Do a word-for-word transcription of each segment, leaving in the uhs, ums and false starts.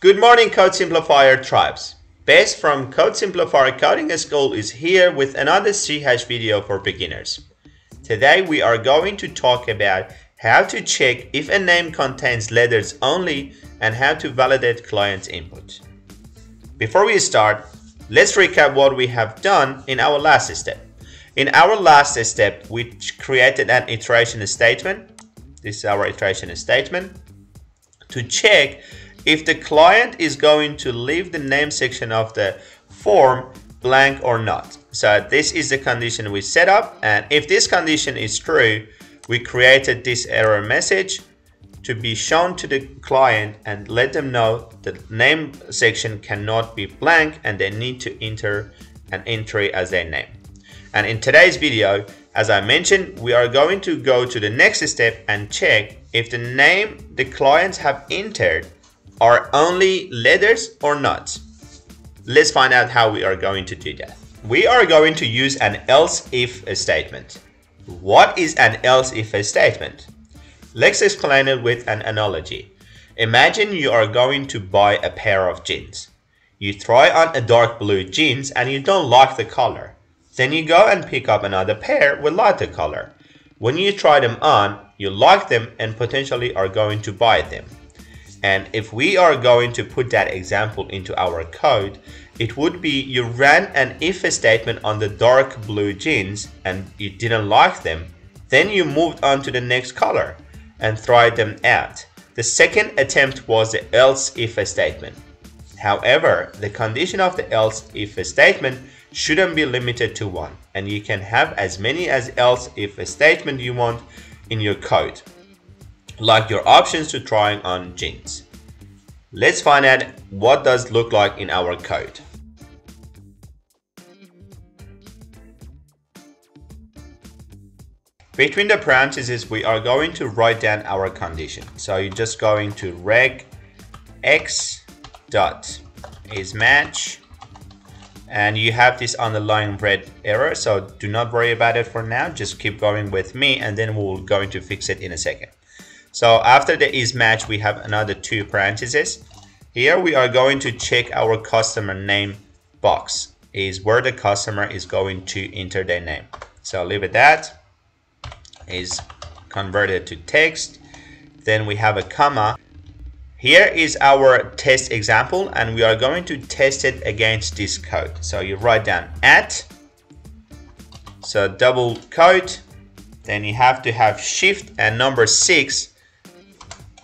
Good morning, Code Simplifier Tribes. Bez from Code Simplifier Coding School is here with another C# video for beginners. Today we are going to talk about how to check if a name contains letters only and how to validate client's input. Before we start, let's recap what we have done in our last step. In our last step, we created an iteration statement. This is our iteration statement to check if the client is going to leave the name section of the form blank or not. So this is the condition we set up, and if this condition is true, we created this error message to be shown to the client and let them know the name section cannot be blank and they need to enter an entry as their name. And in today's video, as I mentioned, we are going to go to the next step and check if the name the clients have entered are only letters or not. Let's find out how we are going to do that. We are going to use an else if statement. What is an else if statement? Let's explain it with an analogy. Imagine you are going to buy a pair of jeans. You try on a dark blue jeans and you don't like the color. Then you go and pick up another pair with lighter color. When you try them on, you like them and potentially are going to buy them. And if we are going to put that example into our code, it would be you ran an if statement on the dark blue jeans and you didn't like them. Then you moved on to the next color and tried them out. The second attempt was the else if statement. However, the condition of the else if statement shouldn't be limited to one, and you can have as many as else if statement you want in your code, like your options to trying on jeans. Let's find out what does look like in our code. Between the parentheses, we are going to write down our condition. So you're just going to regex dot isMatch, and you have this underlying red error, so do not worry about it for now. Just keep going with me, and then we're going to fix it in a second. So after the isMatch, we have another two parentheses. Here we are going to check our customer name box, is where the customer is going to enter their name. So leave it that, is converted to text. Then we have a comma. Here is our test example, and we are going to test it against this code. So you write down at, so double quote, then you have to have shift and number six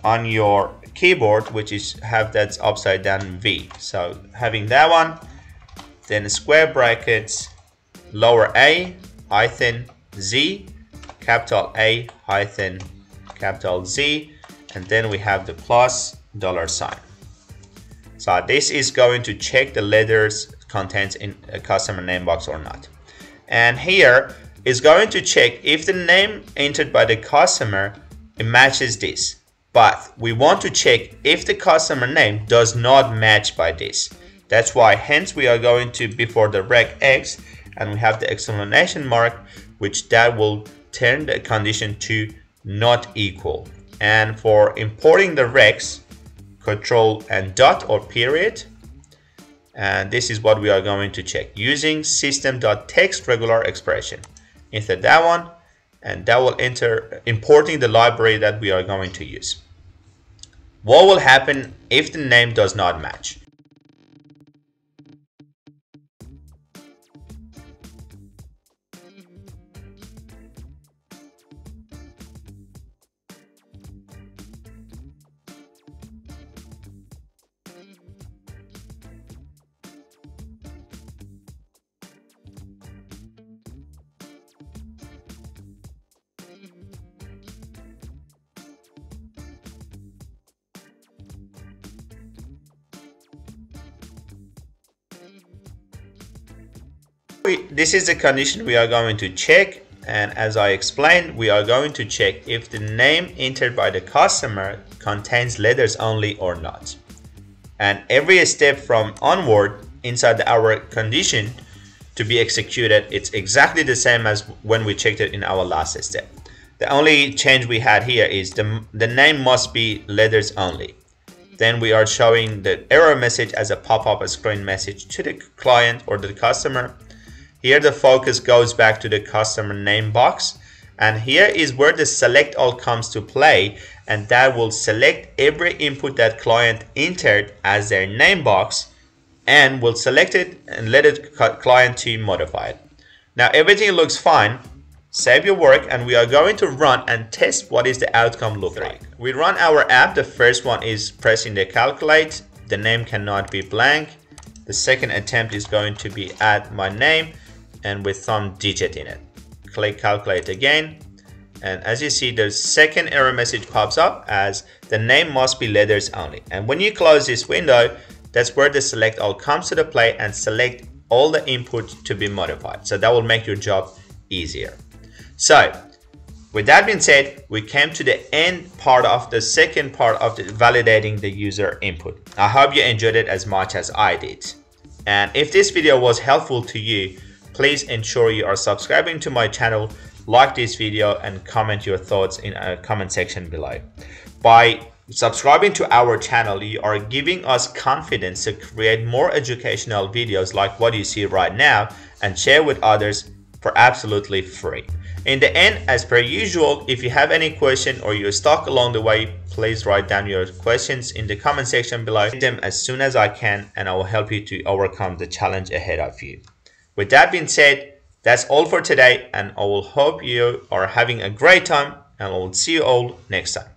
on your keyboard, which is have that's upside down V. So having that one, then square brackets, lower A hyphen Z, capital A hyphen capital Z, and then we have the plus dollar sign. So this is going to check the letters contents in a customer name box or not. And here is going to check if the name entered by the customer, it matches this. But we want to check if the customer name does not match by this. That's why, hence, we are going to before the regex, and we have the exclamation mark, which that will turn the condition to not equal. And for importing the regex, control and dot or period. And this is what we are going to check using system.text regular expression. Enter that one, and that will enter importing the library that we are going to use. What will happen if the name does not match? We, this is the condition we are going to check, and as I explained, we are going to check if the name entered by the customer contains letters only or not. And every step from onward inside our condition to be executed, it's exactly the same as when we checked it in our last step. The only change we had here is the, the name must be letters only. Then we are showing the error message as a pop-up screen message to the client or the customer. Here the focus goes back to the customer name box, and here is where the select all comes to play, and that will select every input that client entered as their name box and will select it and let it client to modify it. Now everything looks fine. Save your work, and we are going to run and test what is the outcome look like. We run our app. The first one is pressing the calculate. The name cannot be blank. The second attempt is going to be add my name and with some digit in it. Click calculate again. And as you see, the second error message pops up as the name must be letters only. And when you close this window, that's where the select all comes to the play and select all the inputs to be modified. So that will make your job easier. So with that being said, we came to the end part of the second part of the validating the user input. I hope you enjoyed it as much as I did. And if this video was helpful to you, please ensure you are subscribing to my channel, like this video, and comment your thoughts in a comment section below. By subscribing to our channel, you are giving us confidence to create more educational videos like what you see right now and share with others for absolutely free. In the end, as per usual, if you have any question or you're stuck along the way, please write down your questions in the comment section below. Get them as soon as I can, and I will help you to overcome the challenge ahead of you. With that being said, that's all for today, and I will hope you are having a great time, and I will see you all next time.